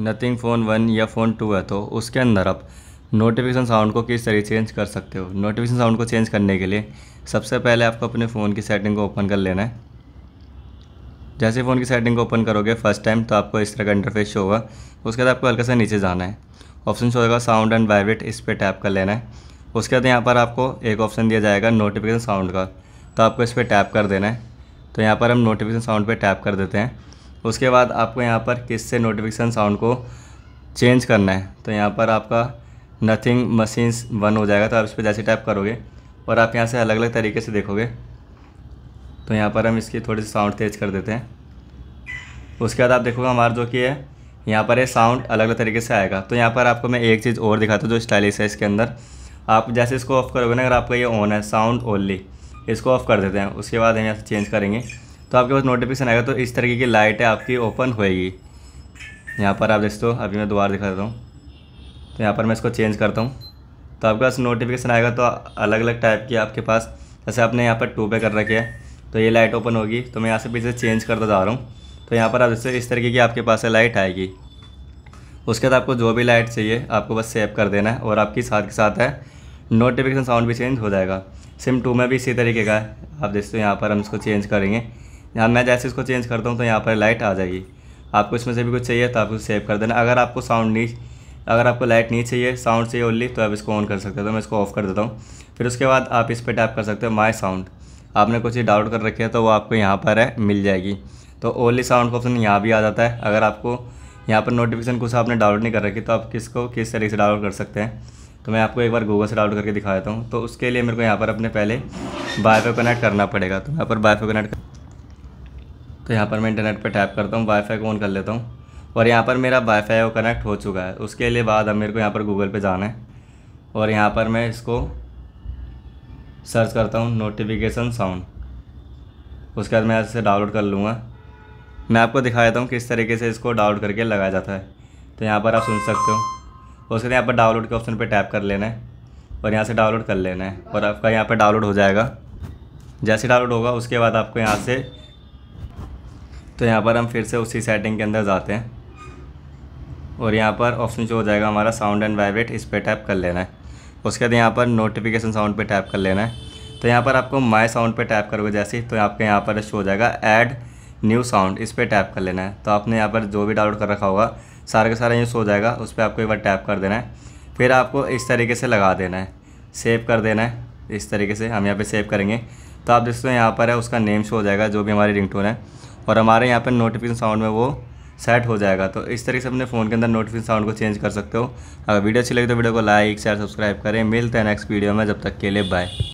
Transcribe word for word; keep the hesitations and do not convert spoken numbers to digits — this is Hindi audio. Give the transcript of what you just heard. नथिंग फ़ोन वन या फ़ोन टू है तो उसके अंदर आप नोटिफिकेशन साउंड को किस तरह चेंज कर सकते हो। नोटिफिकेशन साउंड को चेंज करने के लिए सबसे पहले आपको अपने फ़ोन की सेटिंग को ओपन कर लेना है। जैसे फ़ोन की सेटिंग को ओपन करोगे फर्स्ट टाइम तो आपको इस तरह का इंटरफेस शो होगा। उसके बाद आपको हल्का सा नीचे जाना है, ऑप्शन शो होगा साउंड एंड वाइब्रेट, इस पर टैप कर लेना है। उसके बाद यहाँ पर आपको एक ऑप्शन दिया जाएगा नोटिफिकेशन साउंड का, तो आपको इस पर टैप कर देना है। तो यहाँ पर हम नोटिफिकेशन साउंड पर टैप कर देते हैं। उसके बाद आपको यहाँ पर किससे नोटिफिकेशन साउंड को चेंज करना है, तो यहाँ पर आपका नथिंग मशीन्स वन हो जाएगा। तो आप इस पर जैसे टैप करोगे और आप यहाँ से अलग अलग तरीके से देखोगे। तो यहाँ पर हम इसकी थोड़ी सी साउंड तेज़ कर देते हैं। उसके बाद आप देखोगे हमारा जो कि है यहाँ पर ये साउंड अलग अलग तरीके से आएगा। तो यहाँ पर आपको मैं एक चीज़ और दिखाता हूँ जो स्टाइलिश है इसके अंदर। आप जैसे इसको ऑफ़ करोगे ना, अगर आपका ये ऑन है साउंड ओनली, इसको ऑफ़ कर देते हैं। उसके बाद हम यहाँ से चेंज करेंगे तो आपके पास नोटिफिकेशन आएगा। तो इस तरीके की लाइट है आपकी ओपन होएगी। यहाँ पर आप देखते हो, अभी मैं दोबारा दिखा देता हूँ। तो यहाँ पर मैं इसको चेंज करता हूँ तो आपके पास नोटिफिकेशन आएगा। तो अलग अलग टाइप की आपके पास, जैसे आपने यहाँ पर टू पे कर रखे है तो ये लाइट ओपन होगी। तो मैं यहाँ से पीछे चेंज करता जा रहा हूँ। तो यहाँ पर आप जैसे इस तरीके की आपके पास लाइट आएगी। उसके बाद आपको जो भी लाइट चाहिए आपको बस सेव कर देना है और आपकी साथ के साथ है नोटिफिकेशन साउंड भी चेंज हो जाएगा। सिम टू में भी इसी तरीके का है। आप देखते हो यहाँ पर हम इसको चेंज करेंगे। यहाँ मैं जैसे इसको चेंज करता हूँ तो यहाँ पर लाइट आ जाएगी। आपको इसमें से भी कुछ चाहिए तो आप उसको सेव कर देना। अगर आपको साउंड नहीं अगर आपको लाइट नहीं चाहिए, साउंड चाहिए ओनली, तो आप इसको ऑन कर सकते हो। तो मैं इसको ऑफ़ कर देता हूँ। फिर उसके बाद आप इस पर टैप कर सकते हो माय साउंड। आपने कुछ ही डाउनलोड कर रखी है तो वो आपको यहाँ पर है मिल जाएगी। तो ओनली साउंड का ऑप्शन यहाँ भी आ जाता है। अगर आपको यहाँ पर नोटिफिकेशन कुछ आपने डाउनलोड नहीं कर रखी तो आप किसको किस तरीके से डाउनलोड कर सकते हैं। तो मैं आपको एक बार गूगल से डाउनलोड करके दिखा देता हूँ। तो उसके लिए मेरे को यहाँ पर अपने पहले वाईफाई कनेक्ट करना पड़ेगा। तो यहाँ पर वाईफाई कनेक्ट तो यहाँ पर मैं इंटरनेट पर टैप करता हूँ, वाईफाई को ऑन कर लेता हूँ और यहाँ पर मेरा वाईफाई वो कनेक्ट हो चुका है। उसके लिए बाद अब मेरे को यहाँ पर गूगल पे जाना है और यहाँ पर मैं इसको सर्च करता हूँ नोटिफिकेशन साउंड। उसके बाद मैं इसे डाउनलोड कर लूँगा। मैं आपको दिखा देता हूँ किस तरीके से इसको डाउनलोड करके लगाया जाता है। तो यहाँ पर आप सुन सकते हो। उसके बाद यहाँ पर डाउनलोड के ऑप्शन पर टैप कर लेना है और यहाँ से डाउनलोड कर लेना है और आपका यहाँ पर डाउनलोड हो जाएगा। जैसे डाउनलोड होगा उसके बाद आपको यहाँ से तो यहाँ पर हम फिर से उसी सेटिंग के अंदर जाते हैं और यहाँ पर ऑप्शन जो हो जाएगा हमारा साउंड एंड वाइब्रेट, इस पर टैप कर लेना है। उसके बाद यहाँ पर नोटिफिकेशन साउंड पे टैप कर लेना है। तो यहाँ पर आपको माय साउंड पे टैप करोगे जैसे तो आपके यहाँ पर शो हो जाएगा ऐड न्यू साउंड, इस पर टैप कर लेना है। तो आपने यहाँ पर जो भी डाउनलोड कर रखा होगा सारा का सारा ये शो हो जाएगा। उस पर आपको एक बार टैप कर देना है। फिर आपको इस तरीके से लगा देना है, सेव कर देना है। इस तरीके से हम यहाँ पर सेव करेंगे तो आप देखते हो यहाँ पर है उसका नेम शो हो जाएगा जो भी हमारी रिंगटोन है और हमारे यहाँ पर नोटिफिकेशन साउंड में वो सेट हो जाएगा। तो इस तरीके से अपने फ़ोन के अंदर नोटिफिकेशन साउंड को चेंज कर सकते हो। अगर वीडियो अच्छी लगी तो वीडियो को लाइक शेयर सब्सक्राइब करें। मिलते हैं नेक्स्ट वीडियो में, जब तक के लिए बाय।